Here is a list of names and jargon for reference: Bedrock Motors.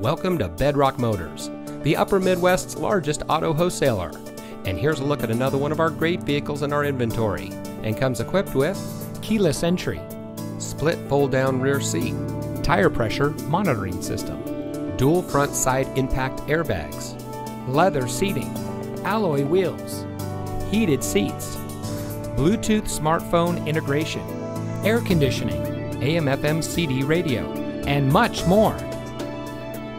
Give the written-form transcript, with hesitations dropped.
Welcome to Bedrock Motors, the Upper Midwest's largest auto wholesaler. And here's a look at another one of our great vehicles in our inventory, and comes equipped with keyless entry, split fold-down rear seat, tire pressure monitoring system, dual front side impact airbags, leather seating, alloy wheels, heated seats, Bluetooth smartphone integration, air conditioning, AM/FM CD radio, and much more.